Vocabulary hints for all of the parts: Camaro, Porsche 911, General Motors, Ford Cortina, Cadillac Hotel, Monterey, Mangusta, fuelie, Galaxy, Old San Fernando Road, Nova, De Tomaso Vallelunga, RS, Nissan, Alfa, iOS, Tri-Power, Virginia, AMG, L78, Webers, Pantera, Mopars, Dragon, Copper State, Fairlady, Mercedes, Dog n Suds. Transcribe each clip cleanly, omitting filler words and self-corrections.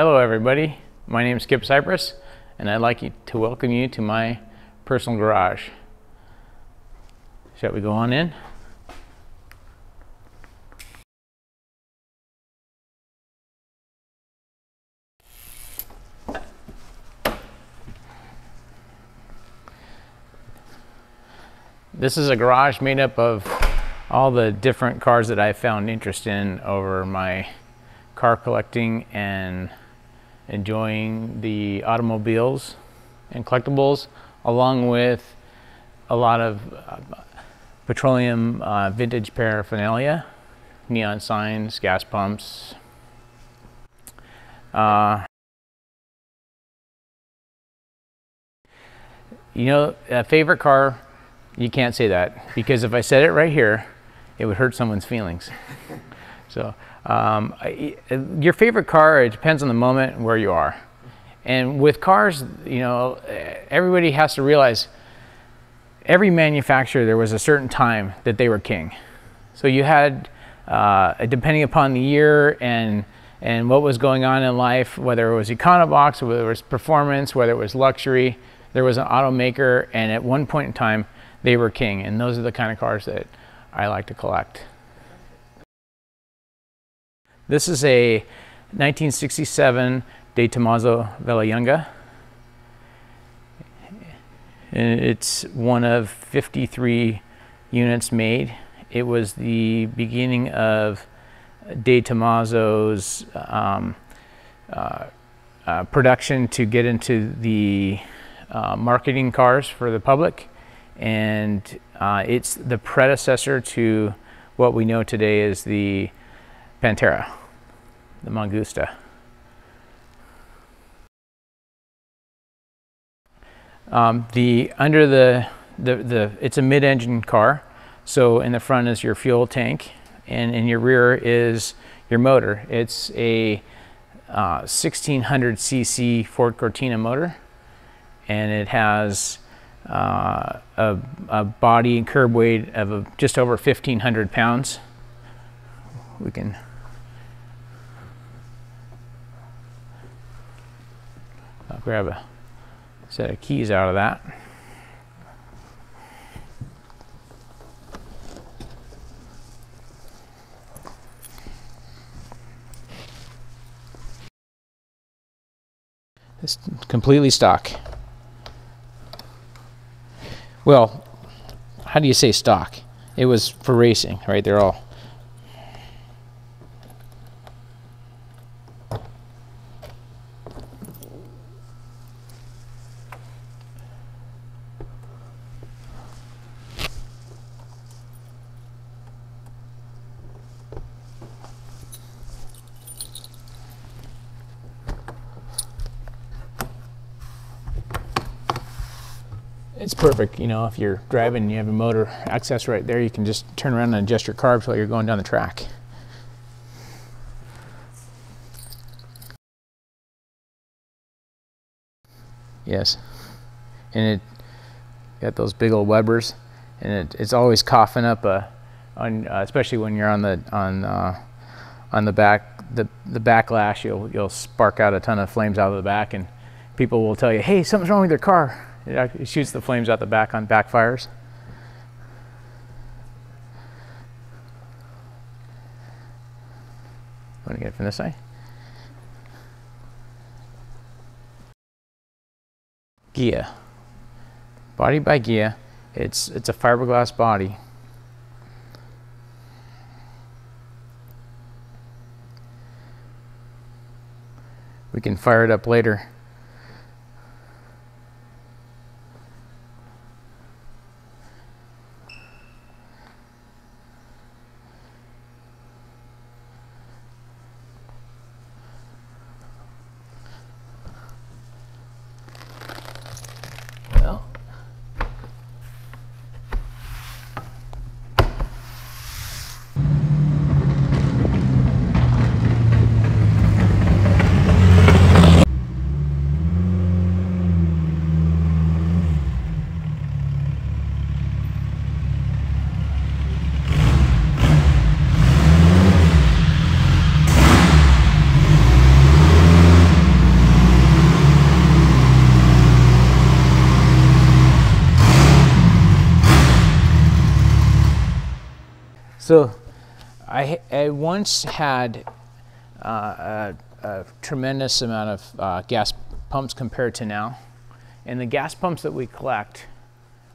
Hello everybody, my name is Kip Cypress and I'd like to welcome you to my personal garage. Shall we go on in? This is a garage made up of all the different cars that I found interest in over my car collecting and enjoying the automobiles and collectibles, along with a lot of petroleum vintage paraphernalia, neon signs, gas pumps. You know, a favorite car. You can't say that, because if I said it right here, it would hurt someone's feelings. So your favorite car, it depends on the moment and where you are. And with cars, you know, everybody has to realize every manufacturer, there was a certain time that they were king. So you had, depending upon the year and what was going on in life, whether it was Econobox, whether it was performance, whether it was luxury, there was an automaker, and at one point in time, they were king, and those are the kind of cars that I like to collect. This is a 1967 De Tomaso Vallelunga, and it's one of 53 units made. It was the beginning of De Tomaso's production to get into the marketing cars for the public. And it's the predecessor to what we know today as the Pantera, the Mangusta. It's a mid-engine car, so in the front is your fuel tank, and in your rear is your motor. It's a 1600cc Ford Cortina motor, and it has a body and curb weight of just over 1,500 pounds. We can. I'll grab a set of keys out of that. It's completely stock. Well, how do you say stock? It was for racing, right? They're all. It's perfect, you know, if you're driving and you have a motor access right there, you can just turn around and adjust your carbs while you're going down the track. Yes, and it got those big old Webers, and it's always coughing up especially when you're on the back, the backlash, you'll spark out a ton of flames out of the back, and people will tell you, hey, something's wrong with your car. It shoots the flames out the back on backfires. I'm gonna get it from this side. Ghia, body by Ghia. It's a fiberglass body. We can fire it up later. So I once had a tremendous amount of gas pumps compared to now, and the gas pumps that we collect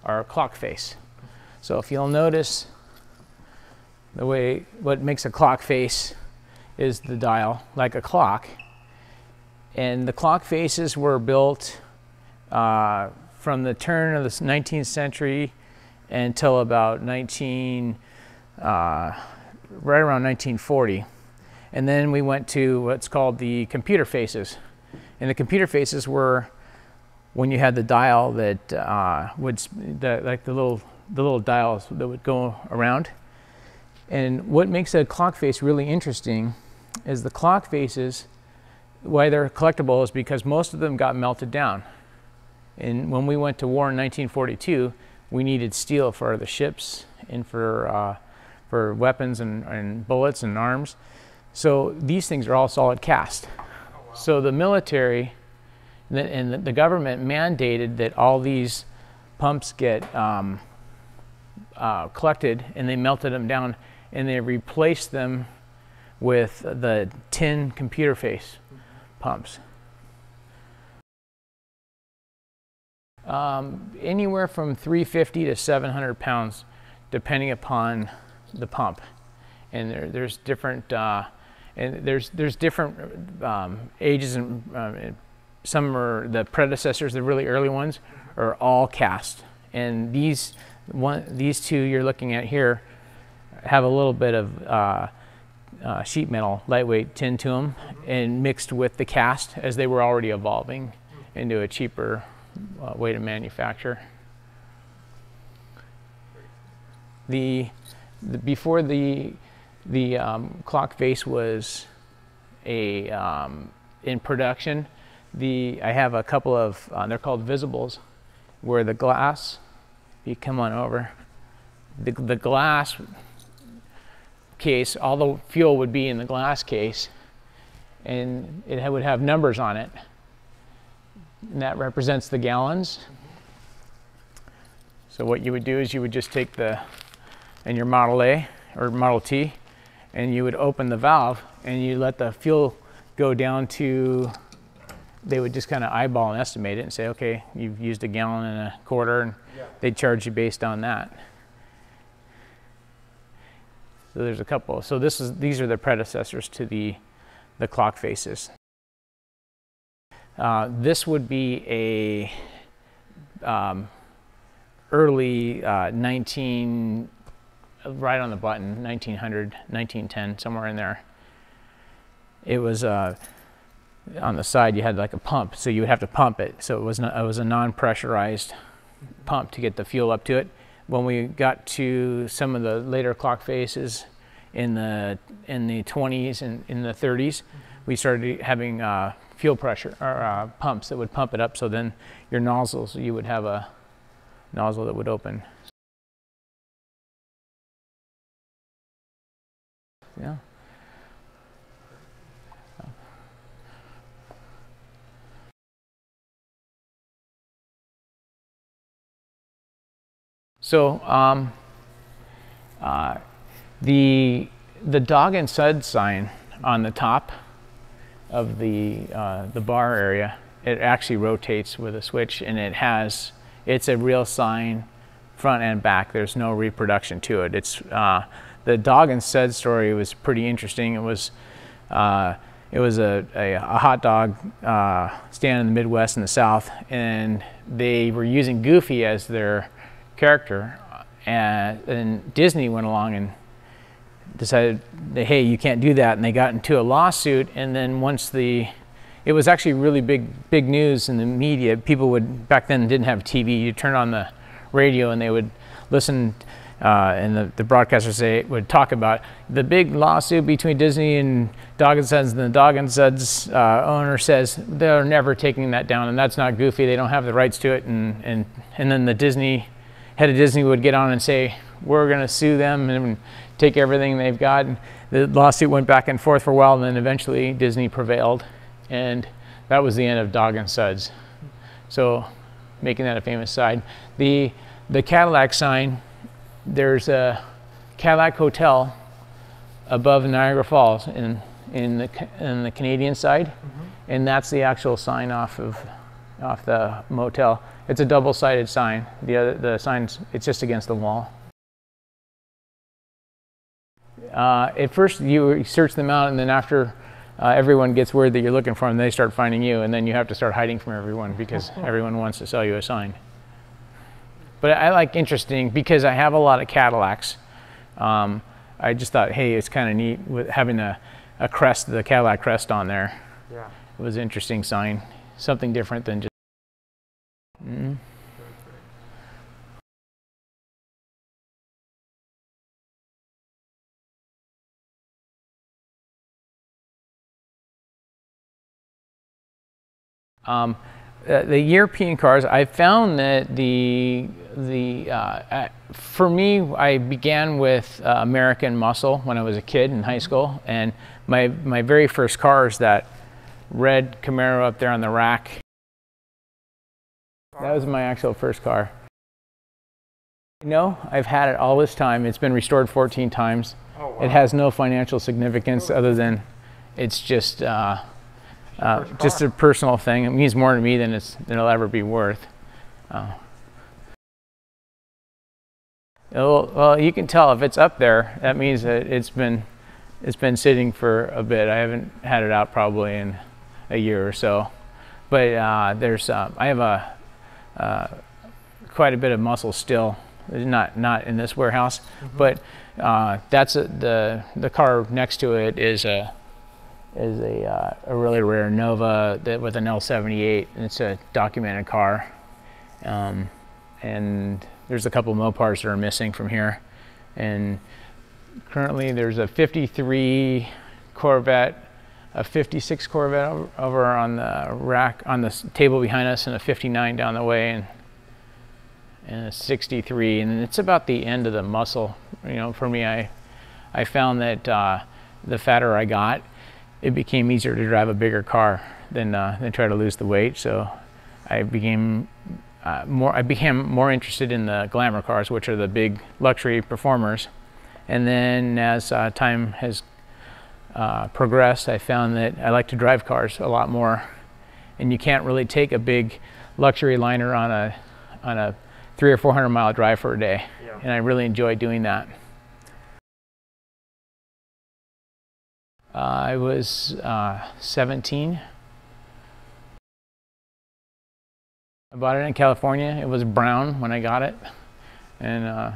are clock face. So if you'll notice, the way what makes a clock face is the dial, like a clock, and the clock faces were built from the turn of the 19th century until about right around 1940. And then we went to what's called the computer faces. And the computer faces were when you had the dial that like the little dials that would go around. And what makes a clock face really interesting is the clock faces, why they're collectible is because most of them got melted down. And when we went to war in 1942, we needed steel for the ships and for weapons and bullets and arms. So these things are all solid cast. Oh, wow. So the military and the government mandated that all these pumps get collected, and they melted them down and they replaced them with the tin computer face pumps. Anywhere from 350 to 700 pounds depending upon the pump, and there's different different ages, and some are the predecessors, the really early ones are all cast, and these two you're looking at here have a little bit of sheet metal, lightweight tin to them, and mixed with the cast as they were already evolving into a cheaper way to manufacture. Before the clock face was in production, I have a couple of they're called visibles, where the glass, if you come on over, the glass case, all the fuel would be in the glass case, and it would have numbers on it, and that represents the gallons. So what you would do is you would just take and your Model A or Model T, and you would open the valve and you let the fuel go down to, they would just kind of eyeball and estimate it and say, okay, you've used a gallon and a quarter, and yeah, they'd charge you based on that. So there's a couple. So these are the predecessors to the clock faces. This would be a early 19, right on the button, 1900, 1910, somewhere in there. It was on the side, you had like a pump, so you would have to pump it. So it was a non-pressurized pump to get the fuel up to it. When we got to some of the later clock faces in the 20s and in the 30s, we started having fuel pressure or pumps that would pump it up. So then your nozzles, you would have a nozzle that would open. Yeah. So the Dog n Suds sign on the top of the bar area, it actually rotates with a switch, and it's a real sign, front and back. There's no reproduction to it. It's the Dog n Suds story was pretty interesting. It was a hot dog stand in the Midwest and the South, and they were using Goofy as their character, and Disney went along and decided that, hey, you can't do that, and they got into a lawsuit. And then once it was actually really big news in the media. People would, back then didn't have TV. You turn on the radio and they would listen, and the broadcasters would talk about the big lawsuit between Disney and Dog n Suds, and the Dog n Suds owner says they're never taking that down, and that's not Goofy, they don't have the rights to it, and then the Disney head of Disney would get on and say, we're going to sue them and take everything they've got. And the lawsuit went back and forth for a while, and then eventually Disney prevailed, and that was the end of Dog n Suds. So making that a famous sign. The Cadillac sign, there's a Cadillac Hotel above Niagara Falls in the Canadian side, mm-hmm. and that's the actual sign off the motel. It's a double-sided sign. The sign's, it's just against the wall. At first you search them out, and then after everyone gets word that you're looking for them, they start finding you, and then you have to start hiding from everyone because everyone wants to sell you a sign. But I like interesting because I have a lot of Cadillacs. I just thought, hey, it's kind of neat with having a crest, the Cadillac crest on there. Yeah. It was an interesting sign, something different than just. Mm-hmm. The European cars, I found that for me, I began with American muscle when I was a kid in high school, and my very first car is that red Camaro up there on the rack. That was my actual first car. No, I've had it all this time. It's been restored 14 times. Oh, wow. It has no financial significance other than it's just a personal thing. It means more to me than it'll ever be worth. Well, you can tell if it's up there, that means that it's been sitting for a bit. I haven't had it out probably in a year or so. But I have quite a bit of muscle still, not in this warehouse, mm-hmm. but that's the car next to it is a really rare Nova that with an L78, and it's a documented car. And there's a couple Mopars that are missing from here. And currently there's a 53 Corvette, a 56 Corvette over on the rack, on the table behind us, and a 59 down the way, and a 63. And it's about the end of the muscle. You know, for me, I found that the fatter I got, it became easier to drive a bigger car than try to lose the weight. So I became more interested in the glamour cars, which are the big luxury performers. And then as time has progressed, I found that I like to drive cars a lot more. And you can't really take a big luxury liner on a 300- or 400-mile drive for a day. Yeah. And I really enjoy doing that. I was 17. I bought it in California. It was brown when I got it, and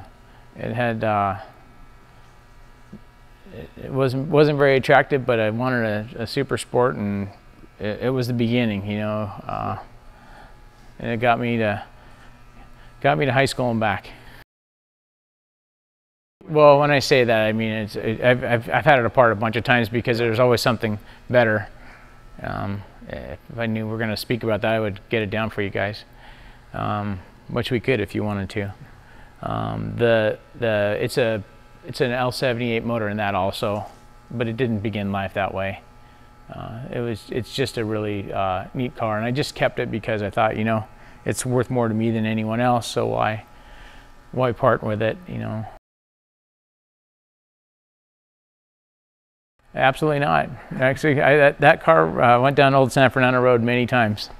it had it wasn't very attractive, but I wanted a super sport, and it was the beginning, you know. And it got me to high school and back. Well, when I say that, I mean I've had it apart a bunch of times because there's always something better. If I knew we were going to speak about that, I would get it down for you guys, which we could if you wanted to. It's an L78 motor in that also, but it didn't begin life that way. It's just a really neat car, and I just kept it because I thought, you know, it's worth more to me than anyone else, so why part with it, you know? Absolutely not. Actually, that car went down Old San Fernando Road many times.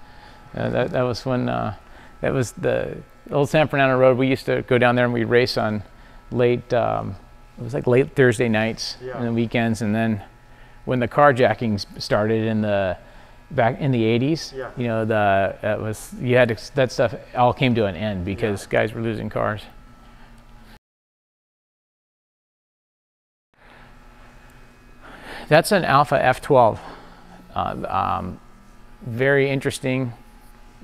That was when that was the Old San Fernando Road. We used to go down there and we'd race on late. It was like late Thursday nights, yeah. and the weekends. And then when the carjackings started back in the 80s, yeah. you know, that stuff all came to an end because yeah. guys were losing cars. That's an Alfa F12. Very interesting.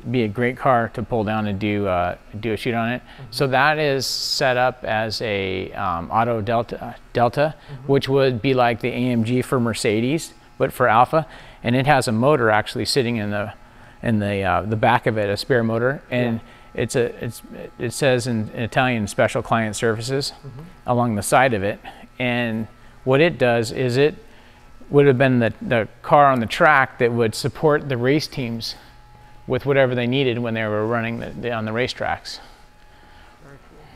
Be a great car to pull down and do a shoot on it. Mm-hmm. So that is set up as a Auto Delta, mm-hmm. which would be like the AMG for Mercedes, but for Alfa. And it has a motor actually sitting in the back of it, a spare motor. And yeah. it says in Italian Special Client Services mm-hmm. along the side of it. And what it does is it would have been the car on the track that would support the race teams with whatever they needed when they were running on the racetracks. Very cool.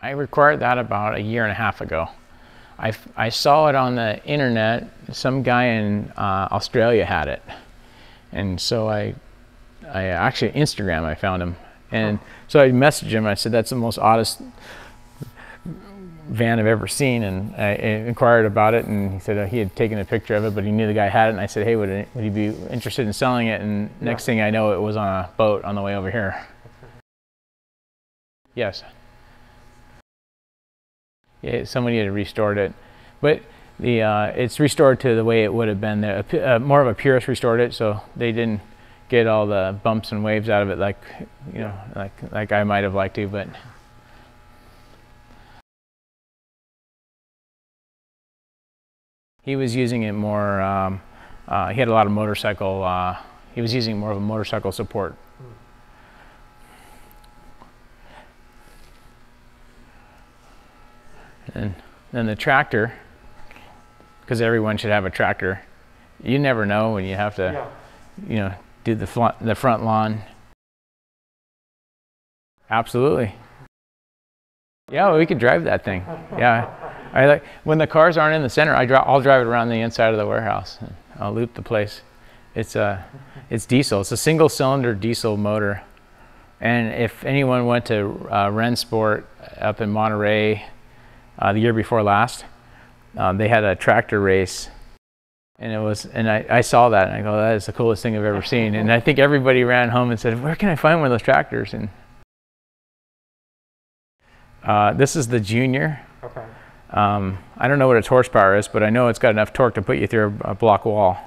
I acquired that about a year and a half ago. I saw it on the internet. Some guy in Australia had it, and so I actually Instagram I found him, and so I messaged him. I said, that's the most oddest van I've ever seen, and I inquired about it, and he said he had taken a picture of it, but he knew the guy had it, and I said, hey, would he be interested in selling it? And next thing I know, it was on a boat on the way over here. Yes. Yeah, somebody had restored it, but the it's restored to the way it would have been. More of a purist restored it, so they didn't get all the bumps and waves out of it, like you know, like I might have liked to, but. He was using it more, he had a lot of motorcycle, he was using more of a motorcycle support. And then the tractor, because everyone should have a tractor. You never know when you have to, you know, do the front lawn. Absolutely. Yeah, we could drive that thing, yeah. I like when the cars aren't in the center. I'll drive it around the inside of the warehouse. And I'll loop the place. It's diesel. It's a single-cylinder diesel motor. And if anyone went to Rensport up in Monterey the year before last, they had a tractor race, and it was. And I saw that, and I go, that is the coolest thing I've ever seen. And I think everybody ran home and said, where can I find one of those tractors? And this is the Junior. Okay. I don't know what its horsepower is, but I know it's got enough torque to put you through a block wall.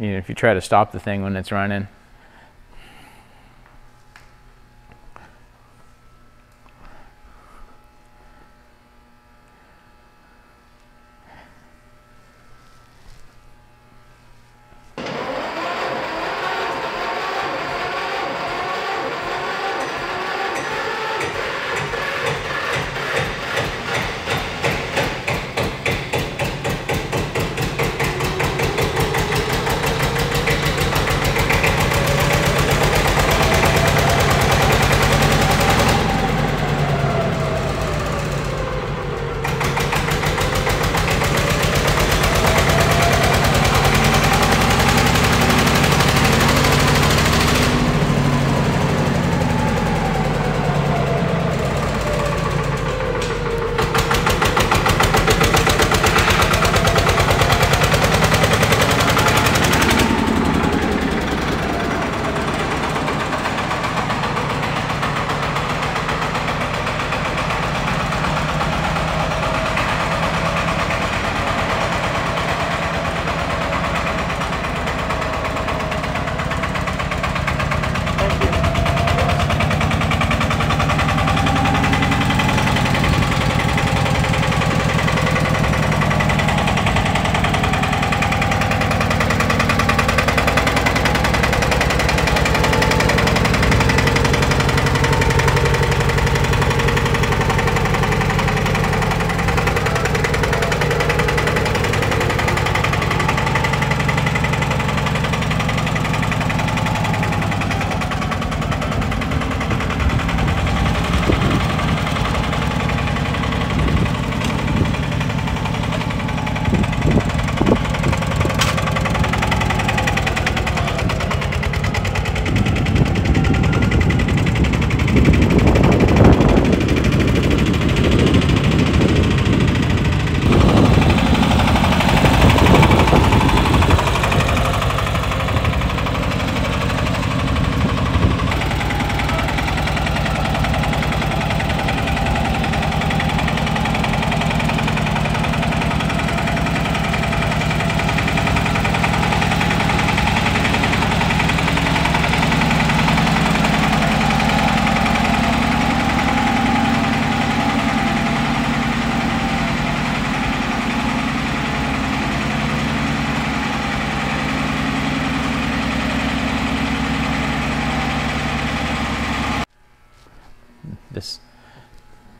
You know, if you try to stop the thing when it's running.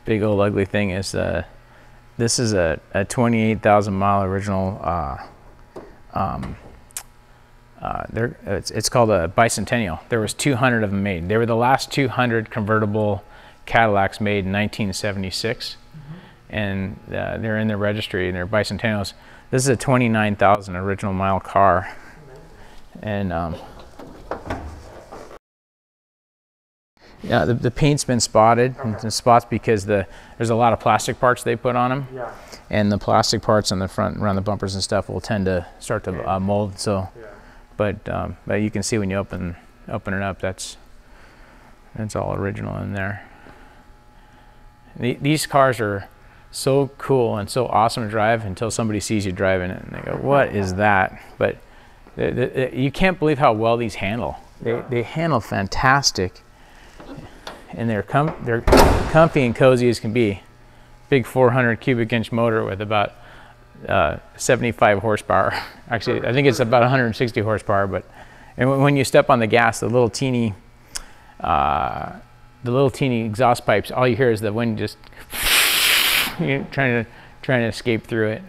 Big old ugly thing is this is a 28,000 mile original it's called a bicentennial. There was 200 of them made. They were the last 200 convertible Cadillacs made in 1976, and they're in the registry and they're bicentennials. This is a 29,000 original mile car, and yeah, the paint's been spotted in spots because there's a lot of plastic parts they put on them, and the plastic parts on the front around the bumpers and stuff will tend to start to mold. So, but you can see when you open it up, that's all original in there. These cars are so cool and so awesome to drive until somebody sees you driving it and they go, "What is that?" But you can't believe how well these handle. They handle fantastic. And they're comfy and cozy as can be. Big 400 cubic inch motor with about 75 horsepower. Actually, I think it's about 160 horsepower. But and when you step on the gas, the little teeny exhaust pipes. All you hear is the wind just trying to escape through it.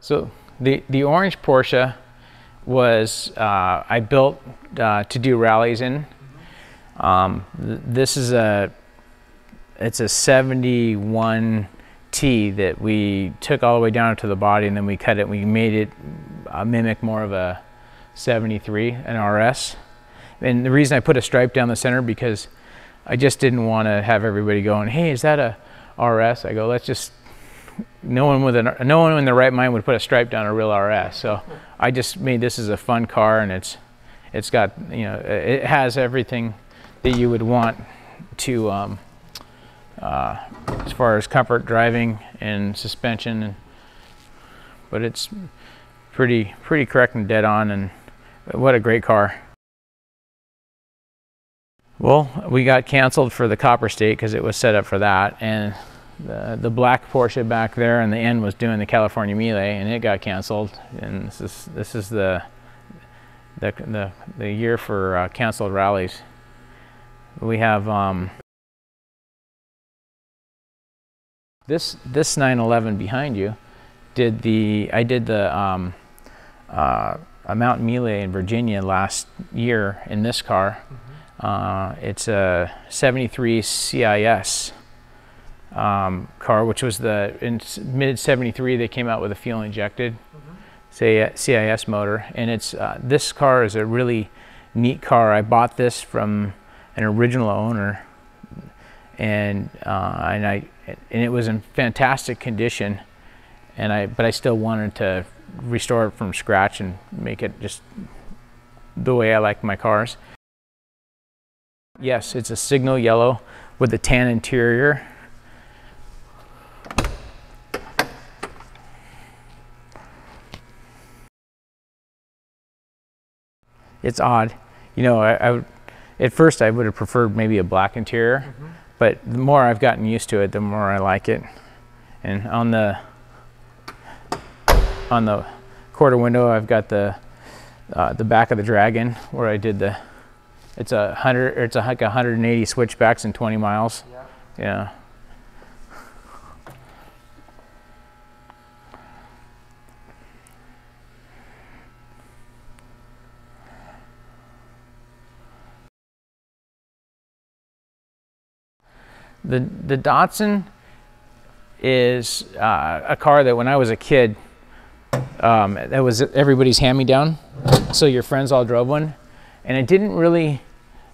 So the orange Porsche was I built to do rallies in. This is a 71 T that we took all the way down to the body, and then we cut it. We made it mimic more of a 73, an RS. And the reason I put a stripe down the center because I just didn't want to have everybody going, "Hey, is that a RS?" I go, "Let's just." No one in their right mind would put a stripe down a real RS. So I just made this as a fun car, and it's got, you know, it has everything that you would want to as far as comfort driving and suspension, but it's pretty correct and dead on, and what a great car. Well, we got canceled for the Copper State because it was set up for that, and the black Porsche back there in the end was doing the California Melee, and it got canceled. And this is the year for canceled rallies. We have this 911 behind you. I did the Mountain Melee in Virginia last year in this car. It's a 73 CIS. Car, which was in mid-73, they came out with a fuel-injected CIS motor, and it's this car is a really neat car. I bought this from an original owner, and it was in fantastic condition, but I still wanted to restore it from scratch and make it just the way I like my cars. Yes, it's a signal yellow with a tan interior. It's odd, you know. At first I would have preferred maybe a black interior, but the more I've gotten used to it, the more I like it. And on the quarter window, I've got the back of the Dragon where I did the. It's like 180 switchbacks in 20 miles. Yeah. The Datsun is a car that when I was a kid, that was everybody's hand-me-down. So your friends all drove one. And it didn't really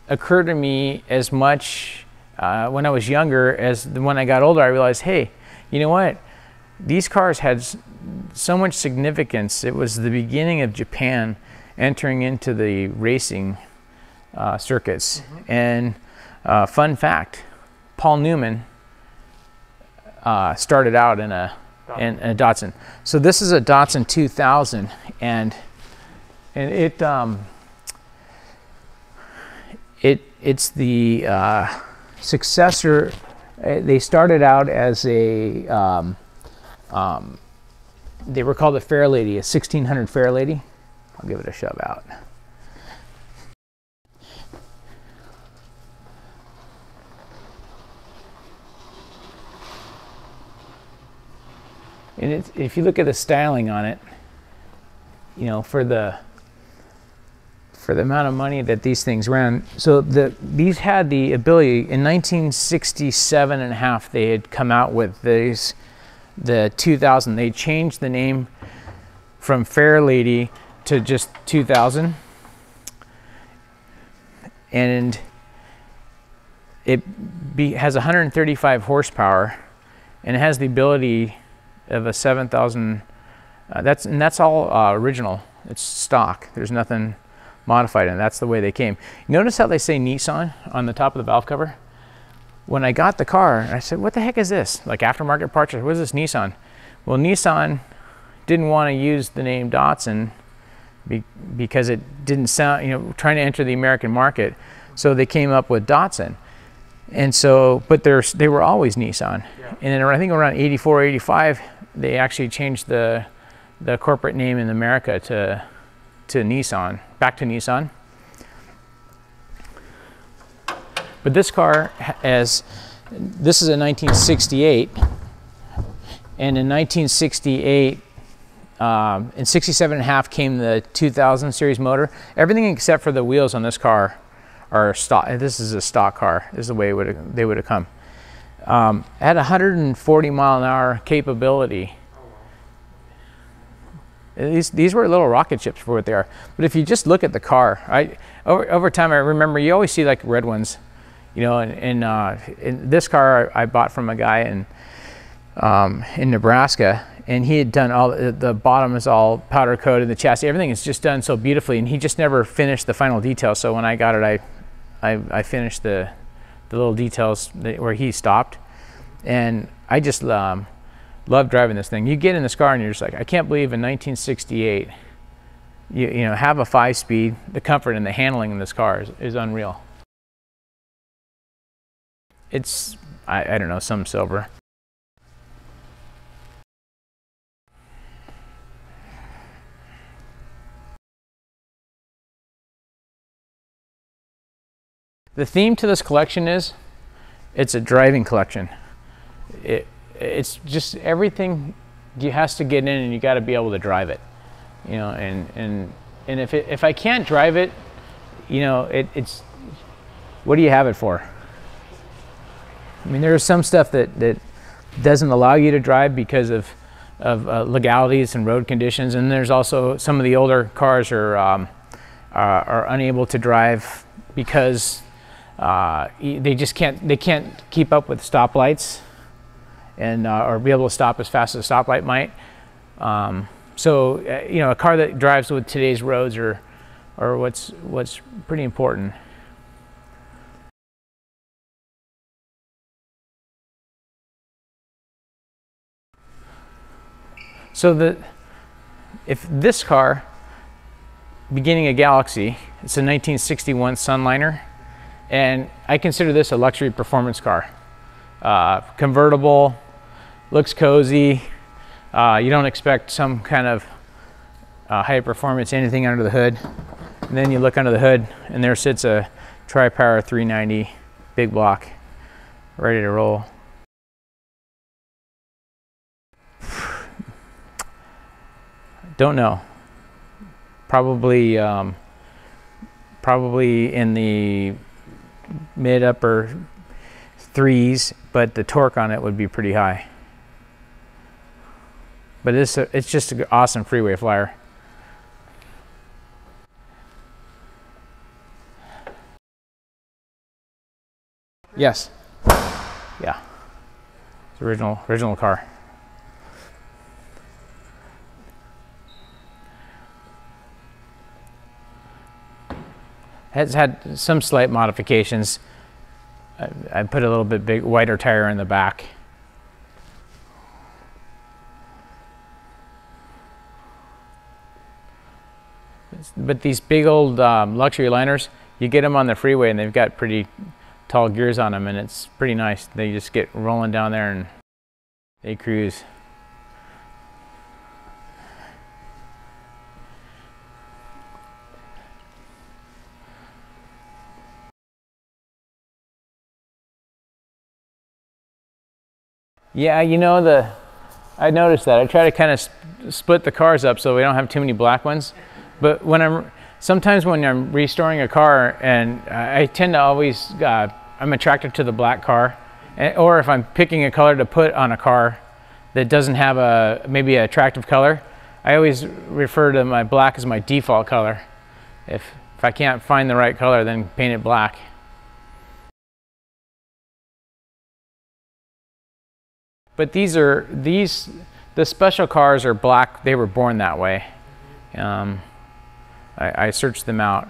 occur to me as much when I was younger as when I got older. I realized, hey, you know what? These cars had so much significance. It was the beginning of Japan entering into the racing circuits. And fun fact. Paul Newman started out in a Datsun. So this is a Datsun 2000, and it's the successor. They started out as a they were called a Fairlady, a 1600 Fairlady. I'll give it a shove out. And if you look at the styling on it, you know, for the for the amount of money that these things ran. So these had the ability, in 1967 and a half, they had come out with these, the 2000. They changed the name from Fairlady to just 2000. And it has 135 horsepower, and it has the ability of a 7,000. That's all original. It's stock. There's nothing modified, and that's the way they came. Notice how they say Nissan on the top of the valve cover. When I got the car, I said, "What the heck is this? Like aftermarket parts? What is this Nissan?" Well, Nissan didn't want to use the name Datsun because it didn't sound, trying to enter the American market. So they came up with Datsun. And so, but they were always Nissan. Yeah. And then I think around 84, 85, they actually changed the corporate name in America to Nissan, back to Nissan. But this car this is a 1968. And in 1968, in 67 and a half came the 2000 series motor. Everything except for the wheels on this car are stock. This is a stock car. This is the way they would have come. It had 140 mile an hour capability. These were little rocket ships for what they are. But if you just look at the car, over time, I remember you always see like red ones, and this car I bought from a guy in Nebraska, and he had done all the bottom is all powder coated, the chassis, everything is just done so beautifully, and he just never finished the final detail. So when I got it, I finished the little details where he stopped, and I just love driving this thing. You get in this car and you're just like, I can't believe in 1968 you have a 5-speed. The comfort and the handling in this car is unreal. It's I don't know, some silver. The theme to this collection is, it's a driving collection. It's just everything you has to get in, and you got to be able to drive it, And if I can't drive it, it's what do you have it for? I mean, there's some stuff that doesn't allow you to drive because of legalities and road conditions, and there's also some of the older cars are unable to drive because they just can't keep up with stoplights, and or be able to stop as fast as a stoplight might. A car that drives with today's roads or what's pretty important. So if this car, beginning a galaxy, it's a 1961 Sunliner, and I consider this a luxury performance car. Convertible, looks cozy. You don't expect some kind of high performance, anything under the hood. And then you look under the hood, and there sits a Tri-Power 390 big block, ready to roll. Don't know. Probably in the mid-upper threes, but the torque on it would be pretty high. But it's just an awesome freeway flyer. Yes. Yeah. It's original car. Has had some slight modifications. I put a little bit wider tire in the back. But these big old luxury liners, you get them on the freeway and they've got pretty tall gears on them, and it's pretty nice. They just get rolling down there and they cruise. Yeah, I noticed that. I try to kind of split the cars up so we don't have too many black ones. But Sometimes when I'm restoring a car, and I tend to always, I'm attracted to the black car, or if I'm picking a color to put on a car that doesn't have a, maybe an attractive color, I always refer to my black as my default color. If I can't find the right color, then paint it black. But the special cars are black. They were born that way. I searched them out.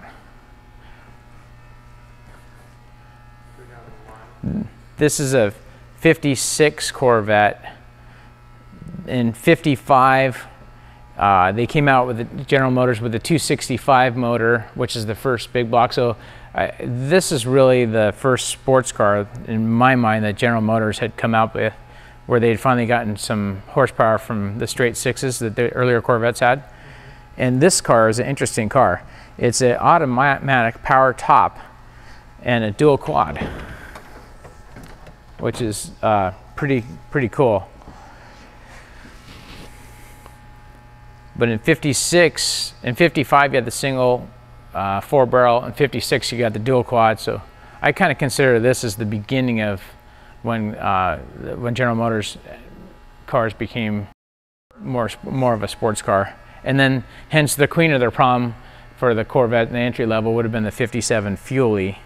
This is a 56 Corvette. In 55, they came out with the General Motors with the 265 motor, which is the first big block. So this is really the first sports car, in my mind, that General Motors had come out with, where they'd finally gotten some horsepower from the straight sixes that the earlier Corvettes had. And this car is an interesting car. It's an automatic power top and a dual quad, which is pretty cool. But in 56 and 55, you had the single four barrel, and 56, you got the dual quad. So I kind of consider this as the beginning of when General Motors cars became more of a sports car. And then hence the queen of their prom for the Corvette and the entry level would have been the 57 Fuelie.